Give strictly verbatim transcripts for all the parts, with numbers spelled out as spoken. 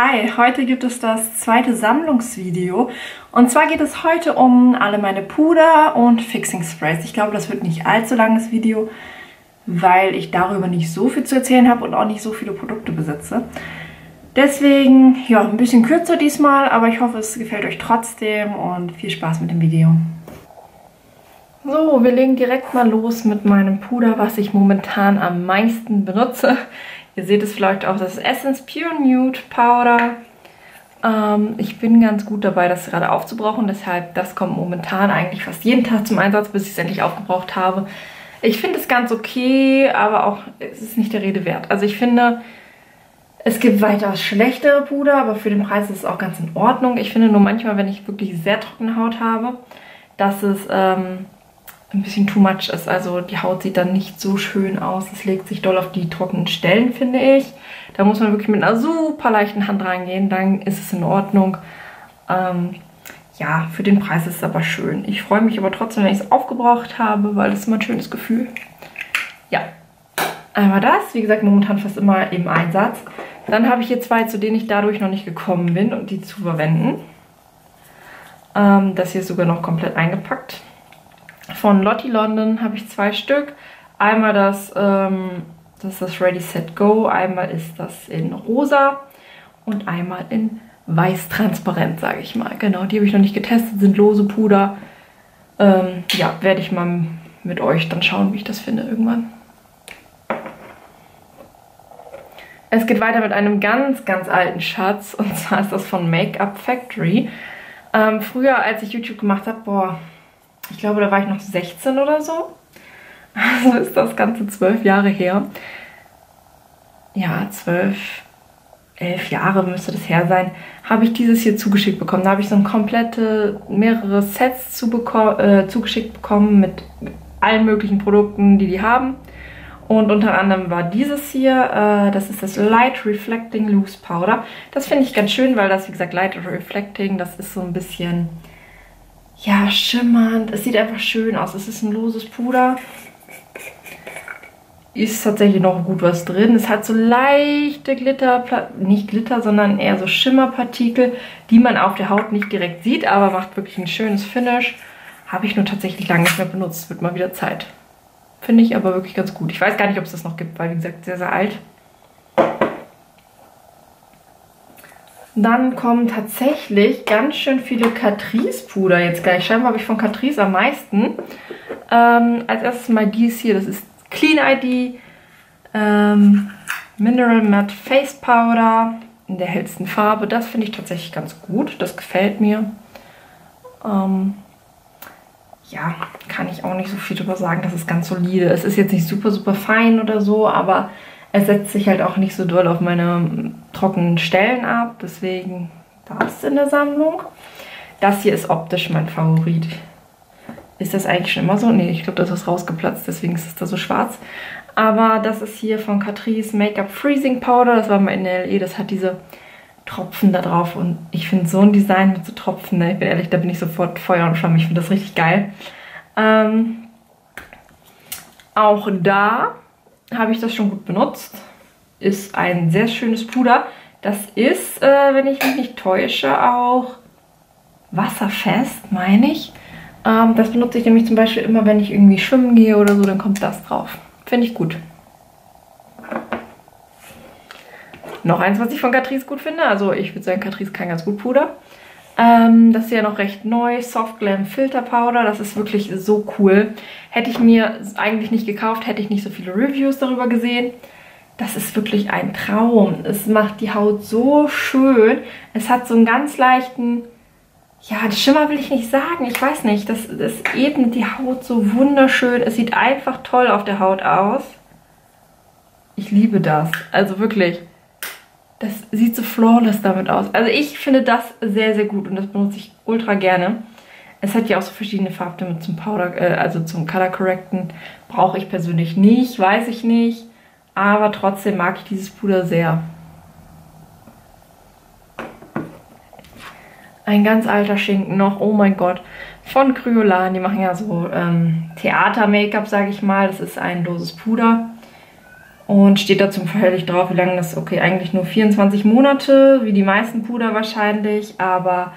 Hi, heute gibt es das zweite Sammlungsvideo und zwar geht es heute um alle meine Puder und Fixing Sprays. Ich glaube, das wird nicht allzu langes Video, weil ich darüber nicht so viel zu erzählen habe und auch nicht so viele Produkte besitze. Deswegen, ja, ein bisschen kürzer diesmal, aber ich hoffe, es gefällt euch trotzdem und viel Spaß mit dem Video. So, wir legen direkt mal los mit meinem Puder, was ich momentan am meisten benutze. Ihr seht es vielleicht auch, das ist Essence Pure Nude Powder. Ähm, ich bin ganz gut dabei, das gerade aufzubrauchen, deshalb das kommt momentan eigentlich fast jeden Tag zum Einsatz, bis ich es endlich aufgebraucht habe. Ich finde es ganz okay, aber auch es ist nicht der Rede wert. Also ich finde, es gibt weitaus schlechtere Puder, aber für den Preis ist es auch ganz in Ordnung. Ich finde nur manchmal, wenn ich wirklich sehr trockene Haut habe, dass es ähm, ein bisschen too much ist. Also die Haut sieht dann nicht so schön aus. Es legt sich doll auf die trockenen Stellen, finde ich. Da muss man wirklich mit einer super leichten Hand reingehen, dann ist es in Ordnung. Ähm, ja, für den Preis ist es aber schön. Ich freue mich aber trotzdem, wenn ich es aufgebraucht habe, weil das ist immer ein schönes Gefühl. Ja, einmal das. Wie gesagt, momentan fast immer im Einsatz. Dann habe ich hier zwei, zu denen ich dadurch noch nicht gekommen bin und die zu verwenden. Ähm, das hier ist sogar noch komplett eingepackt. Von Lottie London habe ich zwei Stück. Einmal das, ähm, das ist das Ready Set Go, einmal ist das in rosa und einmal in weiß transparent, sage ich mal. Genau, die habe ich noch nicht getestet, sind lose Puder. Ähm, ja, werde ich mal mit euch dann schauen, wie ich das finde irgendwann. Es geht weiter mit einem ganz, ganz alten Schatz und zwar ist das von Makeup Factory. Ähm, früher, als ich YouTube gemacht habe, boah, ich glaube, da war ich noch sechzehn oder so. Also ist das Ganze zwölf Jahre her. Ja, zwölf, elf Jahre müsste das her sein. Habe ich dieses hier zugeschickt bekommen. Da habe ich so ein komplette, mehrere Sets zu beko- äh, zugeschickt bekommen mit allen möglichen Produkten, die die haben. Und unter anderem war dieses hier, äh, das ist das Light Reflecting Loose Powder. Das finde ich ganz schön, weil das, wie gesagt, Light Reflecting, das ist so ein bisschen... ja, schimmernd. Es sieht einfach schön aus. Es ist ein loses Puder. Ist tatsächlich noch gut was drin. Es hat so leichte Glitter, nicht Glitter, sondern eher so Schimmerpartikel, die man auf der Haut nicht direkt sieht, aber macht wirklich ein schönes Finish. Habe ich nur tatsächlich lange nicht mehr benutzt. Wird mal wieder Zeit. Finde ich aber wirklich ganz gut. Ich weiß gar nicht, ob es das noch gibt, weil wie gesagt, sehr, sehr alt. Dann kommen tatsächlich ganz schön viele Catrice-Puder jetzt gleich. Scheinbar habe ich von Catrice am meisten. Ähm, als erstes mal dies hier, das ist Clean I D, ähm, Mineral Matte Face Powder in der hellsten Farbe. Das finde ich tatsächlich ganz gut, das gefällt mir. Ähm, ja, kann ich auch nicht so viel drüber sagen, das ist ganz solide. Es ist jetzt nicht super, super fein oder so, aber... es setzt sich halt auch nicht so doll auf meine trockenen Stellen ab, deswegen das in der Sammlung. Das hier ist optisch mein Favorit. Ist das eigentlich schon immer so? Ne, ich glaube, das ist rausgeplatzt, deswegen ist es da so schwarz. Aber das ist hier von Catrice Make-up Freezing Powder, das war mal in der L E, das hat diese Tropfen da drauf. Und ich finde so ein Design mit so Tropfen, ne? Ich bin ehrlich, da bin ich sofort Feuer und Flamme, ich finde das richtig geil. Ähm, auch da... habe ich das schon gut benutzt. Ist ein sehr schönes Puder. Das ist, äh, wenn ich mich nicht täusche, auch wasserfest, meine ich. Ähm, das benutze ich nämlich zum Beispiel immer, wenn ich irgendwie schwimmen gehe oder so, dann kommt das drauf. Finde ich gut. Noch eins, was ich von Catrice gut finde. Also ich würde sagen, Catrice kann ganz gut Puder. Ähm, das ist ja noch recht neu, Soft Glam Filter Powder, das ist wirklich so cool. Hätte ich mir eigentlich nicht gekauft, hätte ich nicht so viele Reviews darüber gesehen. Das ist wirklich ein Traum. Es macht die Haut so schön. Es hat so einen ganz leichten, ja, Schimmer will ich nicht sagen, ich weiß nicht. Das, das ebnet die Haut so wunderschön. Es sieht einfach toll auf der Haut aus. Ich liebe das, also wirklich. Das sieht so flawless damit aus. Also ich finde das sehr, sehr gut und das benutze ich ultra gerne. Es hat ja auch so verschiedene Farbtöne zum Powder, äh, also zum Color Correcten. Brauche ich persönlich nicht, weiß ich nicht. Aber trotzdem mag ich dieses Puder sehr. Ein ganz alter Schinken noch, oh mein Gott, von Kryolan. Die machen ja so ähm, Theater-Make-up, sage ich mal. Das ist ein loses Puder. Und steht da zum Verhältnis drauf, wie lange das, okay, eigentlich nur vierundzwanzig Monate, wie die meisten Puder wahrscheinlich. Aber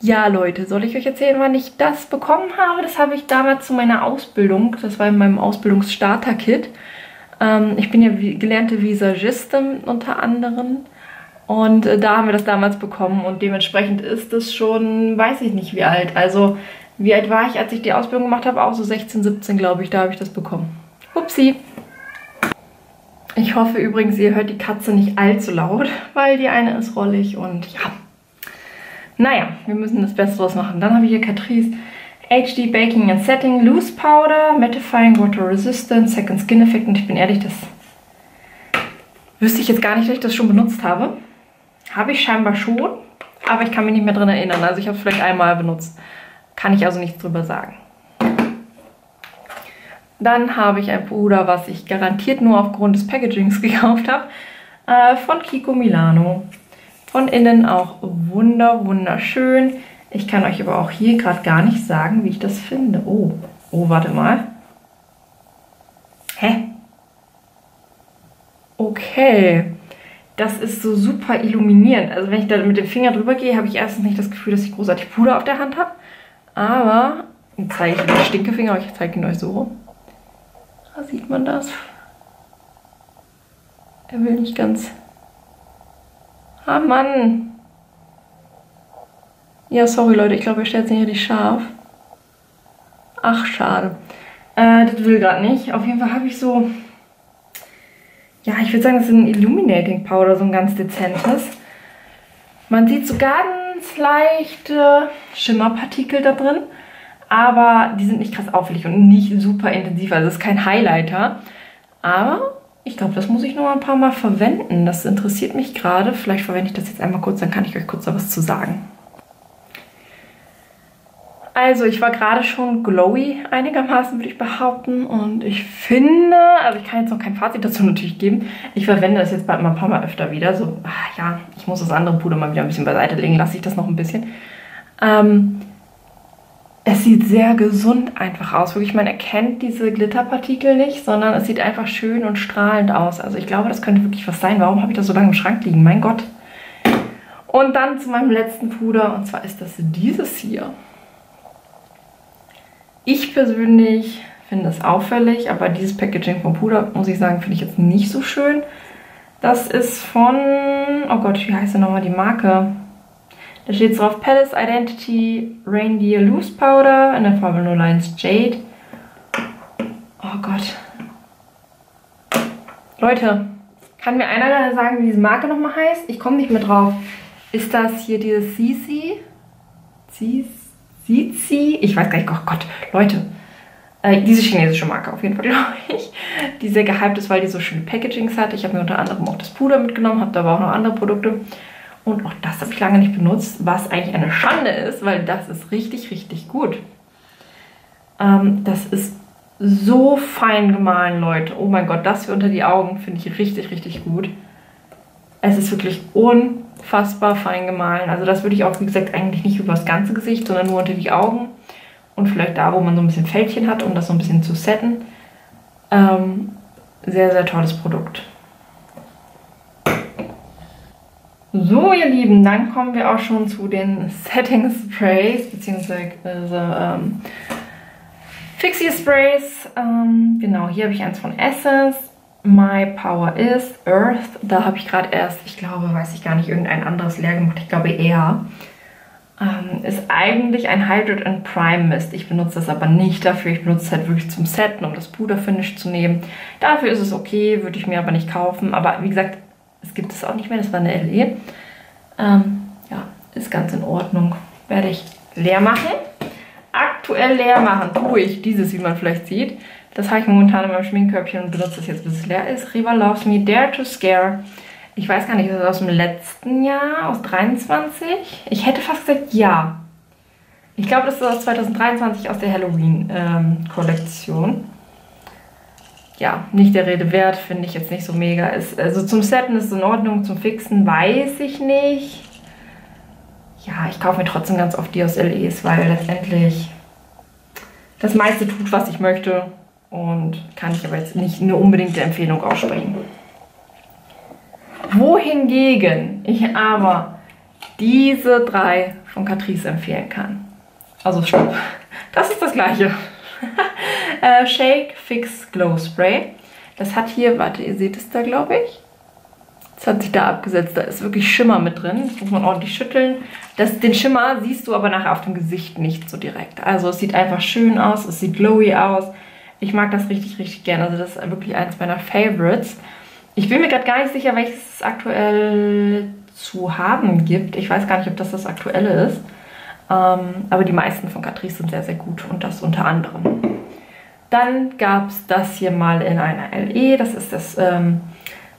ja, Leute, soll ich euch erzählen, wann ich das bekommen habe? Das habe ich damals zu meiner Ausbildung, das war in meinem Ausbildungsstarter-Kit. Ähm, ich bin ja gelernte Visagistin unter anderem. Und da haben wir das damals bekommen und dementsprechend ist es schon, weiß ich nicht wie alt. Also wie alt war ich, als ich die Ausbildung gemacht habe? Auch so sechzehn, siebzehn, glaube ich, da habe ich das bekommen. Upsi. Ich hoffe übrigens, ihr hört die Katze nicht allzu laut, weil die eine ist rollig und ja. Naja, wir müssen das Beste draus machen. Dann habe ich hier Catrice H D Baking and Setting Loose Powder, Mattifying, Water Resistance, Second Skin Effect. Und ich bin ehrlich, das wüsste ich jetzt gar nicht, dass ich das schon benutzt habe. Habe ich scheinbar schon, aber ich kann mich nicht mehr dran erinnern. Also ich habe es vielleicht einmal benutzt. Kann ich also nichts drüber sagen. Dann habe ich ein Puder, was ich garantiert nur aufgrund des Packagings gekauft habe. Äh, von Kiko Milano. Von innen auch wunder, wunderschön. Ich kann euch aber auch hier gerade gar nicht sagen, wie ich das finde. Oh, oh, warte mal. Hä? Okay. Das ist so super illuminierend. Also wenn ich da mit dem Finger drüber gehe, habe ich erstens nicht das Gefühl, dass ich großartig Puder auf der Hand habe. Aber, jetzt zeige ich den Stinkefinger, aber ich zeige ihn euch so rum. Da sieht man das. Er will nicht ganz... Ah, Mann! Ja, sorry Leute, ich glaube, er stellt es nicht richtig scharf. Ach, schade. Äh, das will gerade nicht. Auf jeden Fall habe ich so... Ja, ich würde sagen, das ist ein Illuminating Powder, so ein ganz dezentes. Man sieht so ganz leichte Schimmerpartikel da drin, aber die sind nicht krass auffällig und nicht super intensiv. Also es ist kein Highlighter, aber ich glaube, das muss ich noch ein paar Mal verwenden. Das interessiert mich gerade. Vielleicht verwende ich das jetzt einmal kurz, dann kann ich euch kurz da was zu sagen. Also ich war gerade schon glowy einigermaßen, würde ich behaupten. Und ich finde, also ich kann jetzt noch kein Fazit dazu natürlich geben. Ich verwende das jetzt bald mal ein paar Mal öfter wieder. So, ach ja, ich muss das andere Puder mal wieder ein bisschen beiseite legen. Lasse ich das noch ein bisschen. Ähm, es sieht sehr gesund einfach aus. Wirklich, man erkennt diese Glitterpartikel nicht, sondern es sieht einfach schön und strahlend aus. Also ich glaube, das könnte wirklich was sein. Warum habe ich das so lange im Schrank liegen? Mein Gott. Und dann zu meinem letzten Puder. Und zwar ist das dieses hier. Ich persönlich finde es auffällig, aber dieses Packaging vom Puder, muss ich sagen, finde ich jetzt nicht so schön. Das ist von, oh Gott, wie heißt denn nochmal die Marke? Da steht es drauf, Palace Identity Reindeer Loose Powder in der Farbe null eins Jade. Oh Gott. Leute, kann mir einer sagen, wie diese Marke nochmal heißt? Ich komme nicht mehr drauf. Ist das hier dieses Sisi? Sisi? Zizi, ich weiß gar nicht, oh Gott, Leute, äh, diese chinesische Marke auf jeden Fall, glaube ich, die sehr gehypt ist, weil die so schöne Packagings hat. Ich habe mir unter anderem auch das Puder mitgenommen, habe da aber auch noch andere Produkte und auch das habe ich lange nicht benutzt, was eigentlich eine Schande ist, weil das ist richtig, richtig gut. Ähm, das ist so fein gemahlen, Leute. Oh mein Gott, das hier unter die Augen finde ich richtig, richtig gut. Es ist wirklich unfassbar fein gemahlen. Also das würde ich auch, wie gesagt, eigentlich nicht über das ganze Gesicht, sondern nur unter die Augen. Und vielleicht da, wo man so ein bisschen Fältchen hat, um das so ein bisschen zu setten. Ähm, sehr, sehr tolles Produkt. So, ihr Lieben, dann kommen wir auch schon zu den Setting Sprays, beziehungsweise ähm, Fixie Sprays. Ähm, genau, hier habe ich eins von Essence. My Power is Earth. Da habe ich gerade erst, ich glaube, weiß ich gar nicht, irgendein anderes leer gemacht. Ich glaube eher. Ähm, ist eigentlich ein Hydrat and Prime Mist. Ich benutze das aber nicht dafür. Ich benutze es halt wirklich zum Setten, um das Puderfinish zu nehmen. Dafür ist es okay, würde ich mir aber nicht kaufen. Aber wie gesagt, es gibt es auch nicht mehr. Das war eine L E. Ähm, ja, ist ganz in Ordnung. Werde ich leer machen. Aktuell leer machen tue ich dieses, wie man vielleicht sieht. Das habe ich momentan in meinem Schminkkörbchen und benutze das jetzt, bis es leer ist. Riva Loves Me, Dare to Scare. Ich weiß gar nicht, ist das aus dem letzten Jahr, aus dreiundzwanzig? Ich hätte fast gesagt, ja. Ich glaube, das ist aus zweitausenddreiundzwanzig, aus der Halloween-Kollektion. Ähm, ja, nicht der Rede wert, finde ich jetzt nicht so mega. Ist, also zum Setten ist es in Ordnung, zum Fixen weiß ich nicht. Ja, ich kaufe mir trotzdem ganz oft die aus L Es, weil letztendlich das meiste tut, was ich möchte. Und kann ich aber jetzt nicht eine unbedingte Empfehlung aussprechen. Wohingegen ich aber diese drei von Catrice empfehlen kann. Also stopp, das ist das gleiche. äh, Shake Fix Glow Spray. Das hat hier, warte, ihr seht es da, glaube ich. Das hat sich da abgesetzt, da ist wirklich Schimmer mit drin. Das muss man ordentlich schütteln. Das, den Schimmer siehst du aber nachher auf dem Gesicht nicht so direkt. Also es sieht einfach schön aus, es sieht glowy aus. Ich mag das richtig, richtig gerne. Also das ist wirklich eins meiner Favorites. Ich bin mir gerade gar nicht sicher, welches es aktuell zu haben gibt. Ich weiß gar nicht, ob das das aktuelle ist. Ähm, aber die meisten von Catrice sind sehr, sehr gut und das unter anderem. Dann gab es das hier mal in einer L E. Das ist das ähm,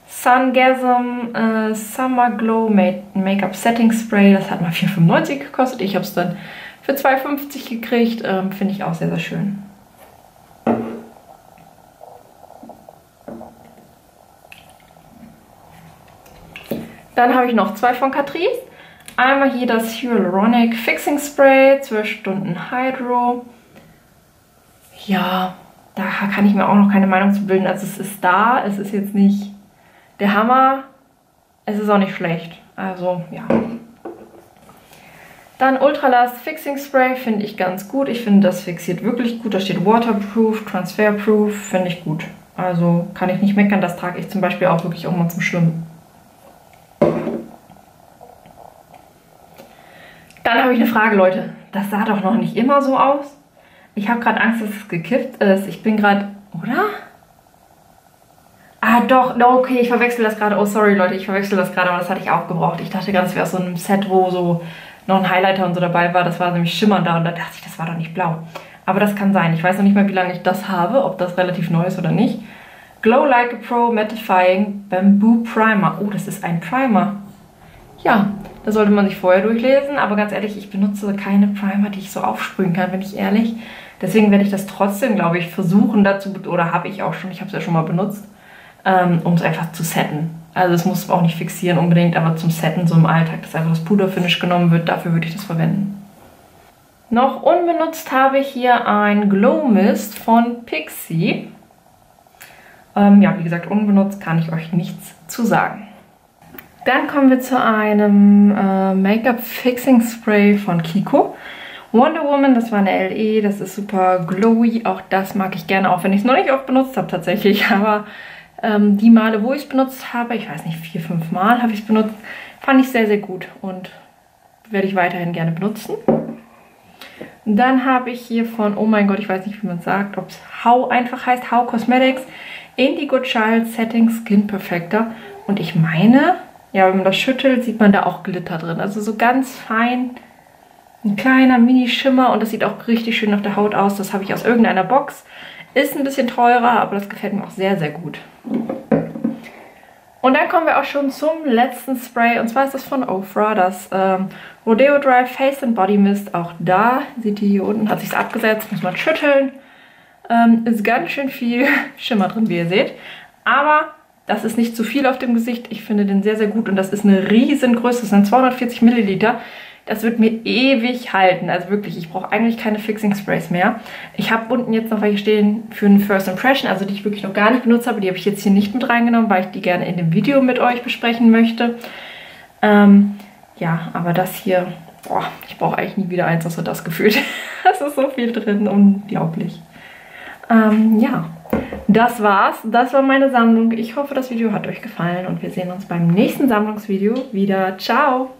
Sungasm äh, Summer Glow Make-up Setting Spray. Das hat mal vier fünfundneunzig gekostet. Ich habe es dann für zwei fünfzig gekriegt. Ähm, Finde ich auch sehr, sehr schön. Dann habe ich noch zwei von Catrice. Einmal hier das Hyaluronic Fixing Spray, zwölf Stunden Hydro. Ja, da kann ich mir auch noch keine Meinung zu bilden. Also es ist da, es ist jetzt nicht der Hammer, es ist auch nicht schlecht. Also ja. Dann Ultralast Fixing Spray finde ich ganz gut. Ich finde, das fixiert wirklich gut. Da steht Waterproof, Transferproof, finde ich gut. Also kann ich nicht meckern, das trage ich zum Beispiel auch wirklich auch mal zum Schwimmen. Dann habe ich eine Frage, Leute. Das sah doch noch nicht immer so aus. Ich habe gerade Angst, dass es gekippt ist. Ich bin gerade... Oder? Ah, doch. Okay, ich verwechsel das gerade. Oh, sorry, Leute. Ich verwechsel das gerade, aber das hatte ich auch gebraucht. Ich dachte gerade, es wäre aus so einem Set, wo so noch ein Highlighter und so dabei war. Das war nämlich schimmernd da und da dachte ich, das war doch nicht blau. Aber das kann sein. Ich weiß noch nicht mal, wie lange ich das habe, ob das relativ neu ist oder nicht. Glow Like a Pro Mattifying Bamboo Primer. Oh, das ist ein Primer. Ja, da sollte man sich vorher durchlesen, aber ganz ehrlich, ich benutze keine Primer, die ich so aufsprühen kann, bin ich ehrlich. Deswegen werde ich das trotzdem, glaube ich, versuchen dazu, oder habe ich auch schon, ich habe es ja schon mal benutzt, ähm, um es einfach zu setten. Also das muss man auch nicht fixieren unbedingt, aber zum Setten so im Alltag, dass einfach das Puderfinish genommen wird, dafür würde ich das verwenden. Noch unbenutzt habe ich hier ein Glow Mist von Pixi. Ähm, ja, wie gesagt, unbenutzt kann ich euch nichts zu sagen. Dann kommen wir zu einem äh, Make-up Fixing Spray von Kiko. Wonder Woman, das war eine L E, das ist super glowy. Auch das mag ich gerne, auch wenn ich es noch nicht oft benutzt habe tatsächlich. Aber ähm, die Male, wo ich es benutzt habe, ich weiß nicht, vier, fünf Mal habe ich es benutzt, fand ich sehr, sehr gut und werde ich weiterhin gerne benutzen. Dann habe ich hier von, oh mein Gott, ich weiß nicht, wie man es sagt, ob es How einfach heißt, How Cosmetics Indigo Child Setting Skin Perfector. Und ich meine... Ja, wenn man das schüttelt, sieht man da auch Glitter drin. Also so ganz fein, ein kleiner Mini-Schimmer und das sieht auch richtig schön auf der Haut aus. Das habe ich aus irgendeiner Box. Ist ein bisschen teurer, aber das gefällt mir auch sehr, sehr gut. Und dann kommen wir auch schon zum letzten Spray. Und zwar ist das von Ofra, das ähm, Rodeo Dry Face and Body Mist. Auch da, seht ihr hier unten, hat sich abgesetzt, muss man schütteln. Ähm, ist ganz schön viel Schimmer drin, wie ihr seht. Aber... Das ist nicht zu viel auf dem Gesicht. Ich finde den sehr, sehr gut. Und das ist eine riesengröße. Das sind zweihundertvierzig Milliliter. Das wird mir ewig halten. Also wirklich, ich brauche eigentlich keine Fixing Sprays mehr. Ich habe unten jetzt noch welche stehen für einen First Impression, also die ich wirklich noch gar nicht benutzt habe. Die habe ich jetzt hier nicht mit reingenommen, weil ich die gerne in dem Video mit euch besprechen möchte. Ähm, ja, aber das hier, boah, ich brauche eigentlich nie wieder eins, außer das gefühlt. Es ist so viel drin, unglaublich. Ähm, ja. Das war's. Das war meine Sammlung. Ich hoffe, das Video hat euch gefallen und wir sehen uns beim nächsten Sammlungsvideo wieder. Ciao!